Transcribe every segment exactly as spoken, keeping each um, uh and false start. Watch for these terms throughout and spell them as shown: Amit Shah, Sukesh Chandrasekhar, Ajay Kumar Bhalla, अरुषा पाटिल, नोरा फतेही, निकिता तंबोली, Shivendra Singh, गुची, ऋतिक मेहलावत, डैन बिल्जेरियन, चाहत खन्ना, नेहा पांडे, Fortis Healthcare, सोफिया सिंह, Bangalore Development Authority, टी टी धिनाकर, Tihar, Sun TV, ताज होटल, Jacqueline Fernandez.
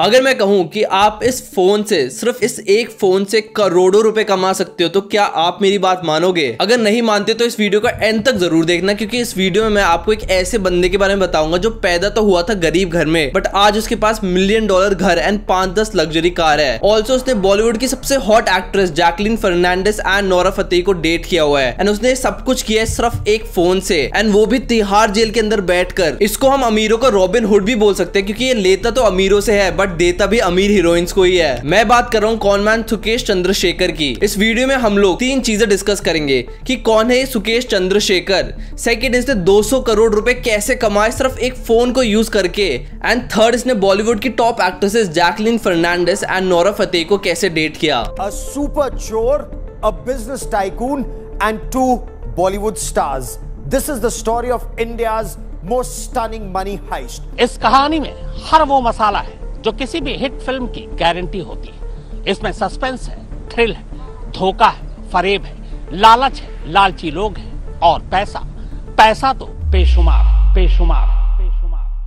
अगर मैं कहूं कि आप इस फोन से, सिर्फ इस एक फोन से करोड़ों रुपए कमा सकते हो, तो क्या आप मेरी बात मानोगे? अगर नहीं मानते तो इस वीडियो का एंड तक जरूर देखना, क्योंकि इस वीडियो में मैं आपको एक ऐसे बंदे के बारे में बताऊंगा जो पैदा तो हुआ था गरीब घर में, बट आज उसके पास मिलियन डॉलर घर एंड पांच दस लग्जरी कार है। ऑल्सो उसने बॉलीवुड की सबसे hot actress Jacqueline Fernandez and नोरा फतेही को डेट किया हुआ है एंड उसने सब कुछ किया है सिर्फ एक फोन से, एंड वो भी तिहाड़ जेल के अंदर बैठकर। इसको हम अमीरों का रॉबिन हुड भी बोल सकते हैं, क्योंकि ये लेता तो अमीरों से है बट देता भी अमीर हीरोइंस को ही है। मैं बात कर रहा हूँ कौन मैन सुकेश चंद्रशेखर की। इस वीडियो में हम लोग तीन चीजें डिस्कस करेंगे कि कौन है सुकेश चंद्रशेखर, सेकंड इसने दो सौ करोड़ रुपए कैसे कमाए सिर्फ एक फोन को यूज करके, एंड थर्ड इसने बॉलीवुड की top actresses Jacqueline Fernandez and नोरा फतेही को कैसे डेट किया। अ सुपर चोर, a business tycoon and two Bollywood stars. This is the story of India's most stunning money heist. इस कहानी में हर वो मसाला है जो किसी भी हिट फिल्म की गारंटी होती है। इसमें सस्पेंस है, थ्रिल है, धोखा है, फरेब है, लालच है, लालची लोग हैं और पैसा। पैसा तो बेशुमार बेशुमार है।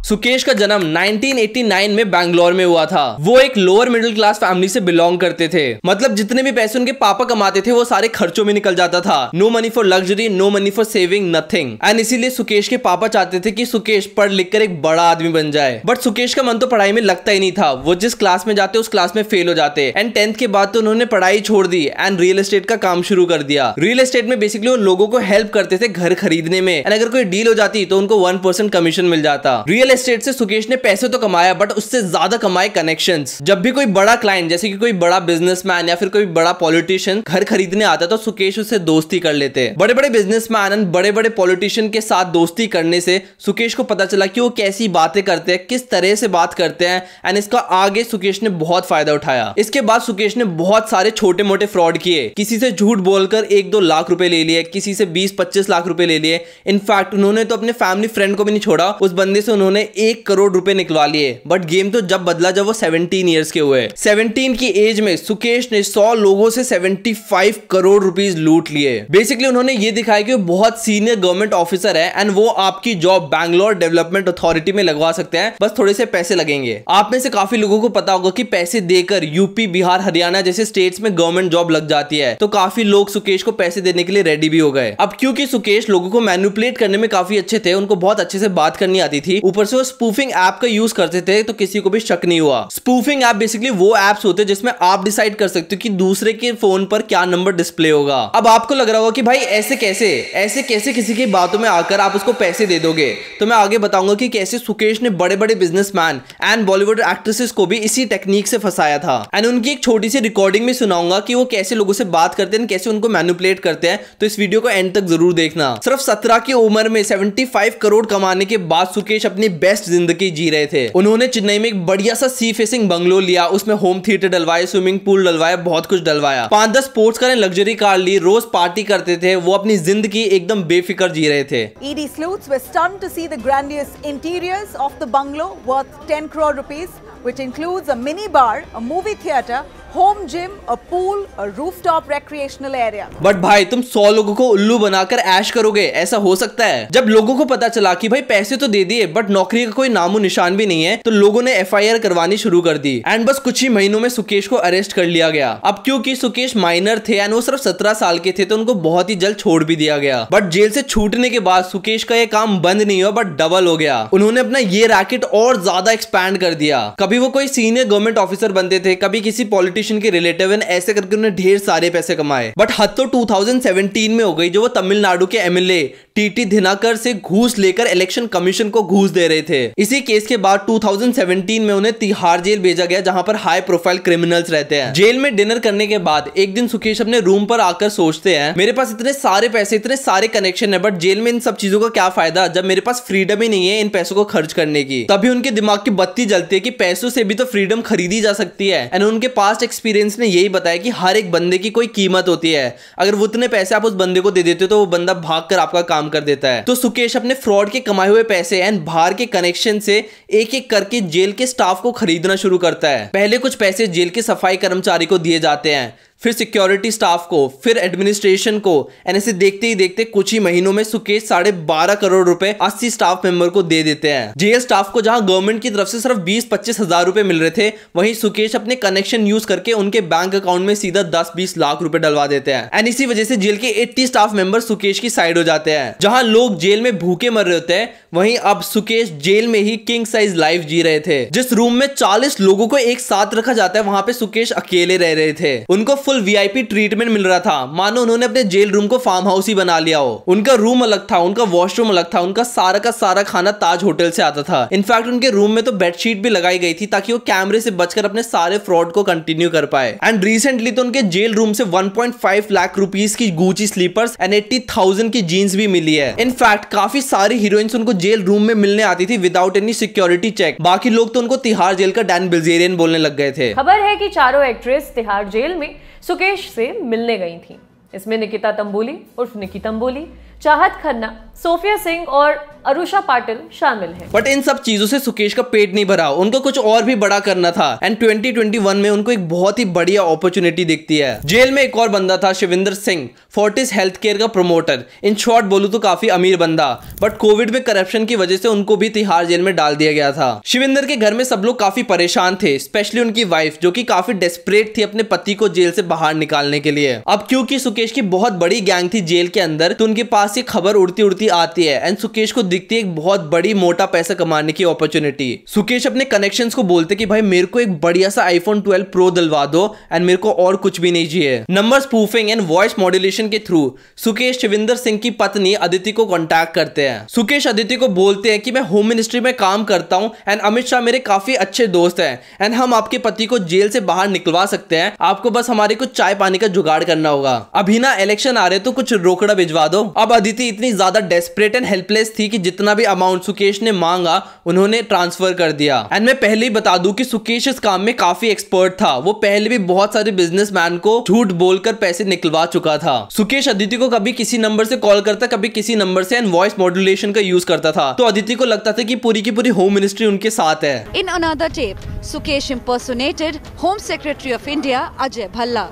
सुकेश का जन्म नाइनटीन एटी नाइन में बैंगलोर में हुआ था। वो एक लोअर मिडिल क्लास फैमिली से बिलोंग करते थे, मतलब जितने भी पैसे उनके पापा कमाते थे वो सारे खर्चों में निकल जाता था। No money for luxury, no money for saving, nothing. And इसीलिए सुकेश के पापा चाहते थे कि सुकेश पढ़ लिख कर एक बड़ा आदमी बन जाए, बट सुकेश का मन तो पढ़ाई में लगता ही नहीं था। वो जिस क्लास में जाते उस क्लास में फेल हो जाते एंड टेंथ के बाद तो उन्होंने पढ़ाई छोड़ दी एंड रियल एस्टेट का काम शुरू कर दिया। रियल एस्टेट में बेसिकली उन लोगों को हेल्प करते थे घर खरीदने में, एंड अगर कोई डील हो जाती तो उनको वन परसेंट कमीशन मिल जाता। रियल एस्टेट से सुकेश ने पैसे तो कमाया बट उससे ज्यादा कमाए कनेक्शंस। जब भी कोई बड़ा क्लाइंट जैसे कि कोई बड़ा बिजनेसमैन या फिर कोई बड़ा पॉलिटिशियन घर खरीदने आता तो सुकेश उससे दोस्ती कर लेते। बड़े बड़े बिजनेसमैन और बड़े बड़े पॉलिटिशियन के साथ दोस्ती करने से सुकेश को पता चला कि वो कैसी बातें करते हैं, किस तरह से बात करते हैं, एंड इसका आगे सुकेश ने बहुत फायदा उठाया। इसके बाद सुकेश ने बहुत सारे छोटे मोटे फ्रॉड किए। किसी से झूठ बोलकर एक दो लाख रुपए ले लिए, किसी से बीस पच्चीस लाख रुपए ले लिए। इनफैक्ट उन्होंने तो अपने फैमिली फ्रेंड को भी नहीं छोड़ा, उस बंदे से उन्होंने एक करोड़ रुपए निकलवा लिए। बट गेम तो जब बदला जब वो सत्रह इयर्स के हुए। सत्रह की एज में सुकेश ने सौ लोगों से पचहत्तर करोड़ रुपीस लूट लिए। बेसिकली उन्होंने ये दिखाया कि वो बहुत सीनियर गवर्नमेंट ऑफिसर है एंड वो आपकी जॉब बैंगलोर डेवलपमेंट अथॉरिटी में लगवा सकते हैं, बस थोड़े से पैसे लगेंगे। आप में से काफी लोगों को पता होगा कि पैसे देकर यूपी, बिहार, हरियाणा जैसे स्टेट्स में गवर्नमेंट जॉब लग जाती है, तो काफी लोग सुकेश को पैसे देने के लिए रेडी भी हो गए। अब क्योंकि सुकेश लोगों को मैनिपुलेट करने में काफी अच्छे थे, उनको बहुत अच्छे से बात करनी आती थी, ऊपर से वो स्पूफिंग ऐप का यूज करते थे, तो किसी को भी शक नहीं हुआ। स्पूफिंग ऐप बेसिकली वो ऐप्स होते हैं जिसमें आप डिसाइड कर सकते हो कि दूसरे के फोन पर क्या नंबर डिस्प्ले होगा। अब आपको लग रहा होगा कि भाई ऐसे कैसे ऐसे कैसे किसी की बातों में आकर आप उसको पैसे दे दोगे, तो मैं आगे बताऊंगा कि कैसे सुकेश ने बड़े बड़े बिजनेसमैन एंड बॉलीवुड एक्ट्रेसेस को भी इसी टेक्निक से फंसाया था। एंड उनकी एक छोटी सी रिकॉर्डिंग में सुनाऊंगा कि वो कैसे लोगों से बात करते हैं, कैसे उनको मैनिपुलेट करते हैं, तो इस वीडियो को एंड तक जरूर देखना। सिर्फ सत्रह की उम्र में सेवेंटी फाइव करोड़ कमाने के बाद सुकेश अपनी बेस्ट जिंदगी जी रहे थे। उन्होंने चेन्नई में एक बढ़िया सा सी फेसिंग बंगलो लिया, उसमें होम थिएटर डलवाए, स्विमिंग पूल डलवाया, बहुत कुछ डलवाया, पांच दस स्पोर्ट्स कार, लग्जरी कार ली, रोज पार्टी करते थे। वो अपनी जिंदगी एकदम बेफिक्र जी रहे थे। ED sleuths were stunned to see the grandiose interiors of the bungalow worth ten crore rupees, which includes a mini bar, a movie theatre, home gym, a pool, a rooftop recreational area. But भाई तुम सौ लोगों को उल्लू बनाकर ऐश करोगे? ऐसा हो सकता है? जब लोगों को पता चला कि भाई पैसे तो दे दिए बट नौकरी का कोई नामो निशान भी नहीं है, तो लोगों ने एफ आई आर करवानी शुरू कर दी एंड बस कुछ ही महीनों में सुकेश को अरेस्ट कर लिया गया। अब क्योंकि सुकेश माइनर थे एंड वो सिर्फ सत्रह साल के थे, तो उनको बहुत ही जल्द छोड़ भी दिया गया। बट जेल से छूटने के बाद सुकेश का ये काम बंद नहीं हुआ बट डबल हो गया। उन्होंने अपना ये रैकेट और ज्यादा एक्सपैंड कर दिया। कभी वो कोई सीनियर गवर्नमेंट ऑफिसर बनते थे, कभी किसी पॉलिटिशियन के रिलेटिव, ऐसे करके उन्हें ढेर सारे पैसे कमाए। बट हद तो टू थाउजेंड सेवेंटीन में हो गई जो वो तमिलनाडु के M L A टी टी धिनाकर से घूस लेकर इलेक्शन कमीशन को घूस दे रहे थे। इसी केस के बाद टू थाउजेंड सेवेंटीन में उन्हें तिहाड़ जेल भेजा गया, जहां पर हाई प्रोफाइल क्रिमिनल्स रहते हैं। जेल में डिनर करने के बाद एक दिन सुकेश अपने रूम पर आकर सोचते हैं, मेरे पास इतने सारे पैसे, इतने सारे कनेक्शन है, बट जेल में इन सब चीजों का क्या फायदा जब मेरे पास फ्रीडम ही नहीं है इन पैसों को खर्च करने की। तभी उनके दिमाग की बत्ती जलती है कि पैसों से भी तो फ्रीडम खरीदी जा सकती है। एंड उनके पास्ट एक्सपीरियंस ने यही बताया कि हर एक बंदे की कोई कीमत होती है। अगर वो उतने पैसे आप उस बंदे को दे देते हो तो वो बंदा भागकर आपका काम कर देता है। तो सुकेश अपने फ्रॉड के कमाए हुए पैसे एंड बाहर के कनेक्शन से एक एक करके जेल के स्टाफ को खरीदना शुरू करता है। पहले कुछ पैसे जेल के सफाई कर्मचारी को दिए जाते हैं, फिर सिक्योरिटी स्टाफ को, फिर एडमिनिस्ट्रेशन को, एंड ऐसे देखते ही देखते कुछ ही महीनों में सुकेश साढ़े बारह करोड़ रुपए अस्सी स्टाफ मेंबर को दे देते हैं। जेएस स्टाफ को जहां गवर्नमेंट की तरफ से सिर्फ बीस पच्चीस हजार रुपए मिल रहे थे, वहीं सुकेश अपने कनेक्शन यूज करके उनके बैंक अकाउंट में सीधा दस बीस लाख रुपए डलवा देते हैं। एंड इसी वजह से जेल के अस्सी स्टाफ मेंबर सुकेश की साइड हो जाते हैं। जहां लोग जेल में भूखे मर रहे होते हैं, वहीं अब सुकेश जेल में ही किंग साइज लाइफ जी रहे थे। जिस रूम में चालीस लोगों को एक साथ रखा जाता है, वहां पे सुकेश अकेले रह रहे थे। उनको फुल वीआईपी ट्रीटमेंट मिल रहा था, मानो उन्होंने अपने जेल रूम को फार्म हाउस ही बना लिया हो। उनका रूम अलग था, उनका वॉशरूम अलग था, उनका सारा का सारा खाना ताज होटल से आता था। इनफैक्ट उनके रूम में तो बेडशीट भी लगाई गई थी ताकि वो कैमरे से बचकर अपने सारे फ्रॉड को कंटिन्यू कर पाए। एंड रिसेंटली तो उनके जेल रूम से एक पॉइंट पाँच लाख रुपीस की गुची स्लीपर्स एंड अस्सी हज़ार की जीन्स भी मिली है। इनफैक्ट काफी सारी हीरोइंस उनको जेल रूम में मिलने आती थी विदाउट एनी सिक्योरिटी चेक। बाकी लोग तो उनको तिहाड़ जेल का डैन बिल्जेरियन बोलने लग गए थे। खबर है कि चारों एक्ट्रेस तिहाड़ जेल में सुकेश से मिलने गई थी। इसमें निकिता तंबोली उर्फ निकी तंबोली, चाहत खन्ना, सोफिया सिंह और अरुषा पाटिल शामिल हैं। बट इन सब चीजों से सुकेश का पेट नहीं भरा, उनको कुछ और भी बड़ा करना था। एंड ट्वेंटी ट्वेंटी वन में उनको एक बहुत ही बढ़िया अपॉर्चुनिटी दिखती है। जेल में एक और बंदा था, Shivendra Singh, Fortis health care का प्रमोटर। इन शॉर्ट बोलू तो काफी अमीर बंदा, बट कोविड में करप्शन की वजह से उनको भी तिहाड़ जेल में डाल दिया गया था। शिवेंद्र के घर में सब लोग काफी परेशान थे, स्पेशली उनकी वाइफ, जो की काफी डेस्परेट थी अपने पति को जेल से बाहर निकालने के लिए। अब क्योंकि सुकेश की बहुत बड़ी गैंग थी जेल के अंदर, तो उनके पास ये खबर उड़ती उड़ती आती है। एंड सुकेश को दिखती है एक बहुत बड़ी मोटा पैसा कमाने की अपॉर्चुनिटी। सुकेश अपने कनेक्शंस को बोलते कि भाई मेरे को एक बढ़िया सा आईफोन ट्वेल्व प्रो दिलवा दो, एंड मेरे को और कुछ भी नहीं चाहिए। Number spoofing and voice modulation के थ्रू सुकेश शिवेंद्र सिंह की पत्नी अदिति को कॉन्टैक्ट करते हैं। सुकेश अदिति को बोलते हैं कि मैं होम मिनिस्ट्री में काम करता हूँ एंड अमित शाह मेरे काफी अच्छे दोस्त हैं, एंड हम आपके पति को जेल से बाहर निकलवा सकते हैं, आपको बस हमारे कुछ चाय पानी का जुगाड़ करना होगा। अभी ना इलेक्शन आ रहे तो कुछ रोकड़ा भिजवा दो। अब अदिति इतनी ज्यादा डेस्परेट एंड हेल्पलेस थी कि जितना भी अमाउंट सुकेश ने मांगा उन्होंने ट्रांसफर कर दिया। एंड मैं पहले ही बता दूं कि सुकेश इस काम में काफी एक्सपर्ट था, वो पहले भी बहुत सारे बिजनेसमैन को झूठ बोलकर पैसे निकलवा चुका था। सुकेश अदिति को कभी किसी नंबर से कॉल करता, कभी किसी नंबर से, एंड वॉइस मॉड्यूलेशन का यूज करता था, तो अदिति को लगता था कि पूरी की पूरी होम मिनिस्ट्री उनके साथ है। In another tape Sukesh impersonated home secretary of India Ajay Bhalla.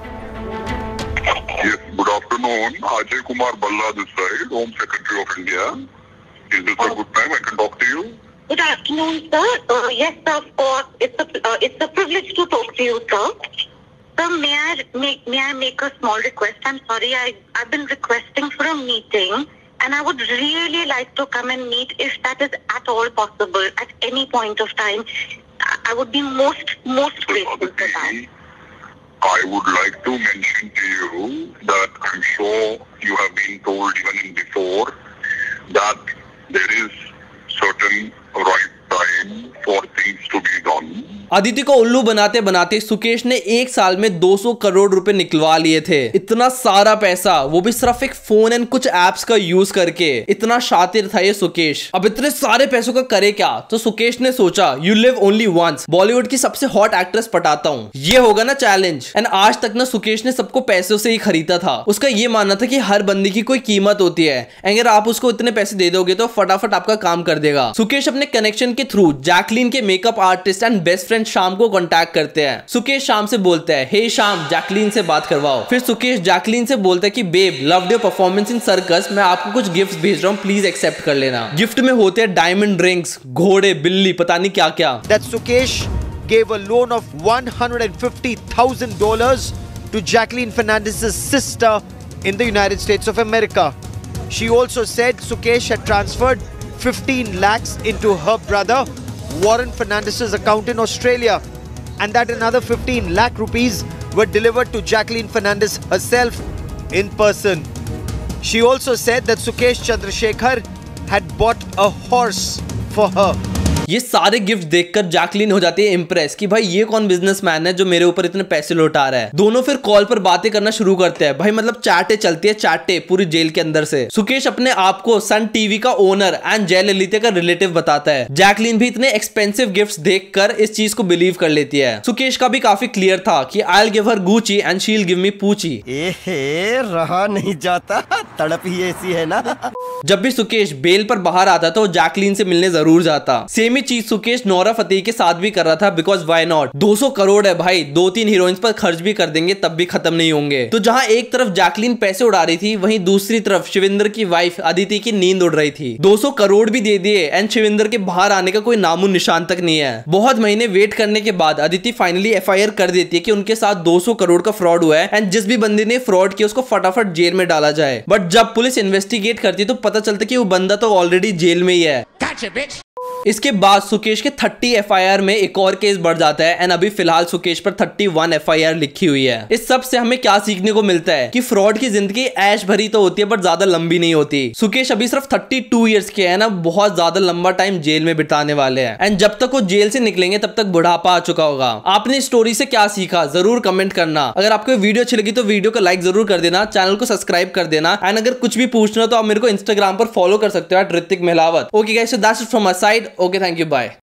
Good afternoon, Ajay Kumar Bhalla this side, Home Secretary of India. Is this a good time I can talk to you? Good afternoon, sir. Uh, yes, sir, of course. It's a uh, it's a privilege to talk to you, sir. Sir, may I make may I make a small request? I'm sorry, I I've been requesting for a meeting, and I would really like to come and meet if that is at all possible at any point of time. I, I would be most most grateful for that. I would like to mention to you that I'm sure you have been told even before that there is certain right time for things to be done. Aditi को उल्लू बनाते बनाते सुकेश ने एक साल में दो सौ करोड़ रुपए निकलवा लिए थे। इतना सारा पैसा, वो भी सिर्फ एक फोन एंड कुछ एप्स का यूज करके। इतना शातिर था ये सुकेश। अब इतने सारे पैसों का करे क्या, तो सुकेश ने सोचा you live only once, Bollywood की सबसे हॉट एक्ट्रेस पटाता हूँ, ये होगा ना चैलेंज। एंड आज तक ना सुकेश ने सबको पैसों से ही खरीदा था। उसका ये मानना था कि हर बंदी की कोई कीमत होती है, अगर आप उसको इतने पैसे दे दोगे तो फटाफट आपका काम कर देगा। सुकेश अपने कनेक्शन के थ्रू जैकलीन के makeup artist and best friend शाम को कांटेक्ट करते हैं। सुकेश शाम से बोलते हैं, हे शाम, जैकलीन से बात करवाओ। फिर सुकेश जैकलीन से बोलता है कि babe, loved your performance in circus, मैं आपको कुछ गिफ्ट्स भेज रहा हूँ, प्लीज एक्सेप्ट कर लेना। गिफ्ट में होते हैं डायमंड रिंग्स, घोड़े, बिल्ली, पता नहीं क्या क्या। That Sukesh gave a loan of one hundred fifty thousand dollars to Jacqueline Fernandez's sister in the United States of America. She also said Sukesh had transferred fifteen lakhs into her brother Warren Fernandez's account in Australia, and that another fifteen lakh rupees were delivered to Jacqueline Fernandez herself in person. She also said that Sukesh Chandrasekhar had bought a horse for her. ये सारे gift देखकर Jacqueline हो जाती है impress कि भाई ये कौन बिजनेसमैन है जो मेरे ऊपर इतने पैसे लौटा रहा है। दोनों फिर कॉल पर बातें करना शुरू करते हैं। भाई मतलब चैटे चलती है, चैटे पूरी जेल के अंदर से। सुकेश अपने आप को सन टीवी का ओनर एंड जयललिता का रिलेटिव बताता है। जैकलीन भी इतने एक्सपेंसिव गिफ्ट देख कर इस चीज को बिलीव कर लेती है। सुकेश का भी काफी क्लियर था की I will give her गुची and she will give me पूची। रहा नहीं जाता, तड़प ही ऐसी है ना। जब भी सुकेश बेल पर बाहर आता तो जैकलीन से मिलने जरूर जाता। सेम सेम ही चीज सुकेश नोरा फतेही के साथ भी कर रहा था, बिकॉज वाई नॉट। दो सौ करोड़ है भाई, दो तीन हीरोइंस पर खर्च भी कर देंगे तब भी खत्म नहीं होंगे। तो जहाँ एक तरफ जैकलीन पैसे उड़ा रही थी, वहीं दूसरी तरफ शिवेंद्र की वाइफ अदिति की नींद उड़ रही थी। दो सौ करोड़ भी दे दिए एंड शिवेंद्र के बाहर आने का कोई नामो निशान तक नहीं है। बहुत महीने वेट करने के बाद Aditi finally F I R कर देती है कि उनके साथ दो सौ करोड़ का फ्रॉड हुआ है एंड जिस भी बंदे ने फ्रॉड किया उसको फटाफट जेल में डाला जाए। बट जब पुलिस इन्वेस्टिगेट करती है तो पता चलता कि वो बंदा तो ऑलरेडी जेल में ही है। इसके बाद सुकेश के तीस एफ आई आर में एक और केस बढ़ जाता है एंड अभी फिलहाल सुकेश पर इकतीस एफ आई आर लिखी हुई है। इस सब से हमें क्या सीखने को मिलता है कि फ्रॉड की जिंदगी ऐश भरी तो होती है बट ज्यादा लंबी नहीं होती। सुकेश अभी सिर्फ बत्तीस इयर्स के हैं ना, बहुत ज्यादा लंबा टाइम जेल में बिताने वाले हैं एंड जब तक वो जेल से निकलेंगे तब तक बुढ़ापा आ चुका होगा। आपने स्टोरी से क्या सीखा जरूर कमेंट करना। अगर आपको वीडियो अच्छी लगी तो वीडियो को लाइक जरूर कर देना, चैनल को सब्सक्राइब कर देना एंड अगर कुछ भी पूछना तो आप मेरे को इंस्टाग्राम पर फॉलो कर सकते हो at ऋतिक मेहलावत। Okay guys, so that's it from my side. Okay, thank you. Bye.